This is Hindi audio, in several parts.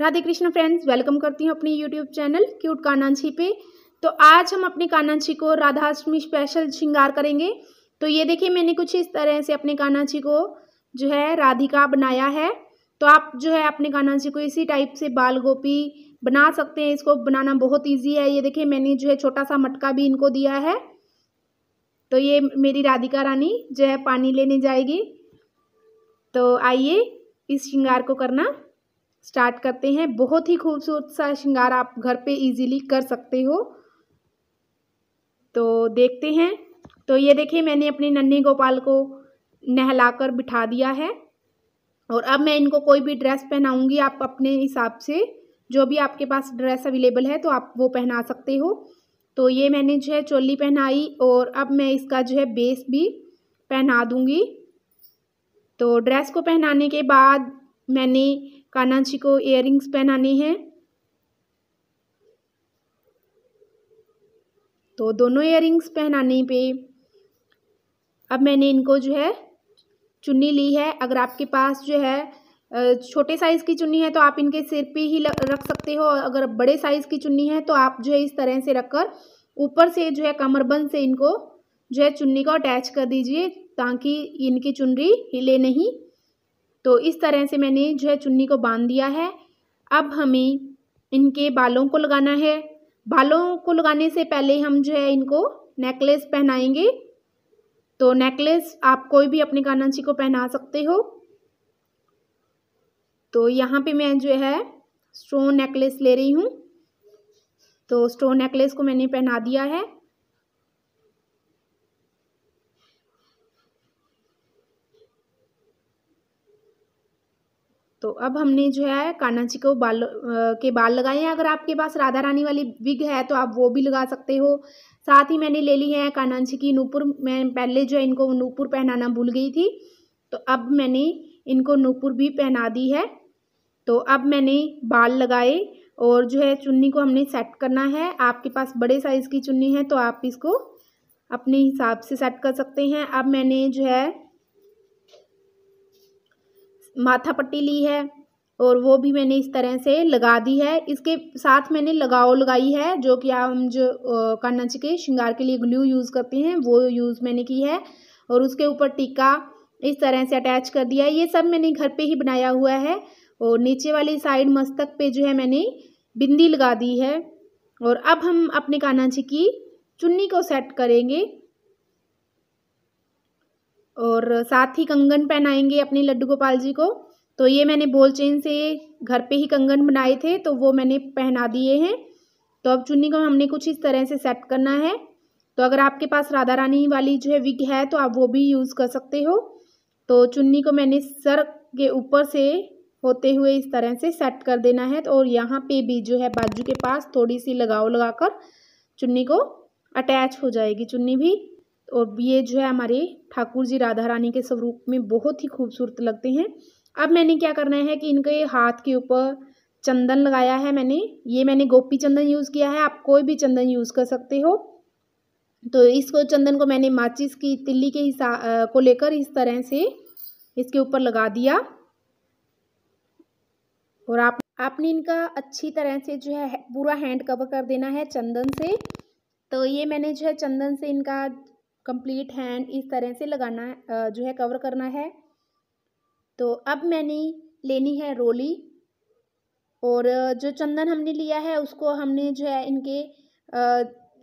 राधे कृष्ण फ्रेंड्स, वेलकम करती हूँ अपने यूट्यूब चैनल क्यूट कान्हांची पे। तो आज हम अपने कान्हांची को राधाष्टमी स्पेशल श्रृंगार करेंगे। तो ये देखिए, मैंने कुछ इस तरह से अपने कान्हांची को जो है राधिका बनाया है। तो आप जो है अपने कान्हांची को इसी टाइप से बाल गोपी बना सकते हैं। इसको बनाना बहुत ईजी है। ये देखिए, मैंने जो है छोटा सा मटका भी इनको दिया है। तो ये मेरी राधिका रानी जो है पानी लेने जाएगी। तो आइए इस श्रृंगार को करना स्टार्ट करते हैं। बहुत ही खूबसूरत सा श्रृंगार आप घर पे इजीली कर सकते हो। तो देखते हैं। तो ये देखिए, मैंने अपने नन्हे गोपाल को नहलाकर बिठा दिया है और अब मैं इनको कोई भी ड्रेस पहनाऊंगी। आप अपने हिसाब से जो भी आपके पास ड्रेस अवेलेबल है तो आप वो पहना सकते हो। तो ये मैंने जो है चोली पहनाई और अब मैं इसका जो है बेस भी पहना दूँगी। तो ड्रेस को पहनाने के बाद मैंने कान्हांची को इयररिंग्स पहनाने हैं। तो दोनों इयररिंग्स पहनाने पे अब मैंने इनको जो है चुन्नी ली है। अगर आपके पास जो है छोटे साइज़ की चुन्नी है तो आप इनके सिर पे ही रख सकते हो। अगर बड़े साइज़ की चुन्नी है तो आप जो है इस तरह से रखकर ऊपर से जो है कमरबंद से इनको जो है चुन्नी को अटैच कर दीजिए ताकि इनकी चुनरी हिले नहीं। तो इस तरह से मैंने जो है चुन्नी को बांध दिया है। अब हमें इनके बालों को लगाना है। बालों को लगाने से पहले हम जो है इनको नेकलेस पहनाएंगे। तो नेकलेस आप कोई भी अपने कान्हांची को पहना सकते हो। तो यहाँ पे मैं जो है स्टोन नेकलेस ले रही हूँ। तो स्टोन नेकलेस को मैंने पहना दिया है। तो अब हमने जो है कान्हांची को बाल लगाए हैं। अगर आपके पास राधा रानी वाली विग है तो आप वो भी लगा सकते हो। साथ ही मैंने ले ली है कान्हांची की नूपुर। मैं पहले जो है इनको नूपुर पहनाना भूल गई थी, तो अब मैंने इनको नूपुर भी पहना दी है। तो अब मैंने बाल लगाए और जो है चुन्नी को हमने सेट करना है। आपके पास बड़े साइज़ की चुन्नी है तो आप इसको अपने हिसाब से सेट कर सकते हैं। अब मैंने जो है माथा पट्टी ली है और वो भी मैंने इस तरह से लगा दी है। इसके साथ मैंने लगाओ लगाई है, जो कि हम जो कान्हांची के श्रृंगार के लिए ग्लू यूज़ करते हैं वो यूज़ मैंने की है। और उसके ऊपर टीका इस तरह से अटैच कर दिया है। ये सब मैंने घर पे ही बनाया हुआ है। और नीचे वाली साइड मस्तक पे जो है मैंने बिंदी लगा दी है। और अब हम अपने कान्हांची की चुन्नी को सेट करेंगे और साथ ही कंगन पहनाएंगे अपने लड्डू गोपाल जी को। तो ये मैंने बॉल चेन से घर पे ही कंगन बनाए थे तो वो मैंने पहना दिए हैं। तो अब चुन्नी को हमने कुछ इस तरह से सेट करना है। तो अगर आपके पास राधा रानी वाली जो है विग है तो आप वो भी यूज़ कर सकते हो। तो चुन्नी को मैंने सर के ऊपर से होते हुए इस तरह से सेट कर देना है। तो और यहाँ पर भी जो है बाजू के पास थोड़ी सी लगाव लगाकर चुन्नी को अटैच हो जाएगी चुन्नी भी। और ये जो है हमारे ठाकुर जी राधा रानी के स्वरूप में बहुत ही खूबसूरत लगते हैं। अब मैंने क्या करना है कि इनके हाथ के ऊपर चंदन लगाया है मैंने। ये मैंने गोपी चंदन यूज़ किया है, आप कोई भी चंदन यूज़ कर सकते हो। तो इसको चंदन को मैंने माचिस की तिल्ली के हिस्सा को लेकर इस तरह से इसके ऊपर लगा दिया। और आपने इनका अच्छी तरह से जो है पूरा हैंड कवर कर देना है चंदन से। तो ये मैंने जो है चंदन से इनका कंप्लीट हैंड इस तरह से लगाना जो है कवर करना है। तो अब मैंने लेनी है रोली और जो चंदन हमने लिया है उसको हमने जो है इनके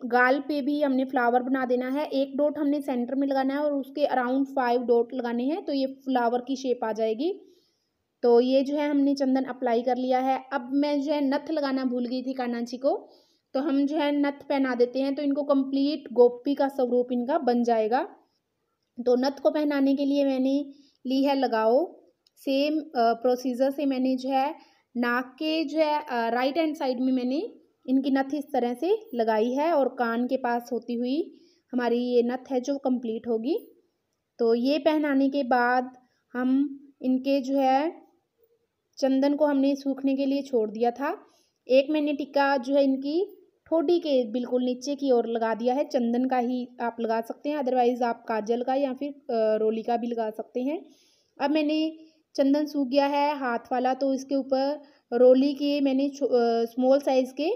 गाल पे भी हमने फ्लावर बना देना है। एक डॉट हमने सेंटर में लगाना है और उसके अराउंड 5 डॉट लगाने हैं। तो ये फ्लावर की शेप आ जाएगी। तो ये जो है हमने चंदन अप्लाई कर लिया है। अब मैं जो है नथ लगाना भूल गई थी कान्हांची को, तो हम जो है नथ पहना देते हैं। तो इनको कंप्लीट गोपी का स्वरूप इनका बन जाएगा। तो नथ को पहनाने के लिए मैंने ली है लगाओ। सेम प्रोसीजर से मैंने जो है नाक के जो है राइट हैंड साइड में मैंने इनकी नथ इस तरह से लगाई है और कान के पास होती हुई हमारी ये नथ है जो कंप्लीट होगी। तो ये पहनाने के बाद हम इनके जो है चंदन को हमने सूखने के लिए छोड़ दिया था। एक मैंने टिक्का जो है इनकी ठोड़ी के बिल्कुल नीचे की ओर लगा दिया है। चंदन का ही आप लगा सकते हैं, अदरवाइज़ आप काजल का या फिर रोली का भी लगा सकते हैं। अब मैंने चंदन सूख गया है हाथ वाला, तो इसके ऊपर रोली के मैंने स्मॉल साइज़ के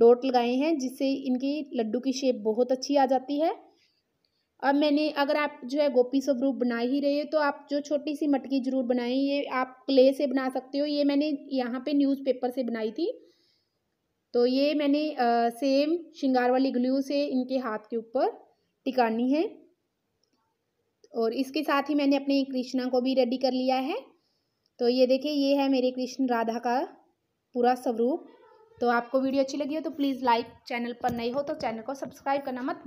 डॉट लगाए हैं, जिससे इनकी लड्डू की शेप बहुत अच्छी आ जाती है। अब मैंने, अगर आप जो है गोपी स्वरूप बना ही रहे हो तो आप जो छोटी सी मटकी ज़रूर बनाएं। ये आप क्ले से बना सकते हो, ये मैंने यहाँ पे न्यूज़पेपर से बनाई थी। तो ये मैंने सेम श्रृंगार वाली ग्लू से इनके हाथ के ऊपर टिकानी है। और इसके साथ ही मैंने अपने कृष्णा को भी रेडी कर लिया है। तो ये देखिए, ये है मेरे कृष्ण राधा का पूरा स्वरूप। तो आपको वीडियो अच्छी लगी हो तो प्लीज़ लाइक, चैनल पर नए हो तो चैनल को सब्सक्राइब करना मत भूलिए।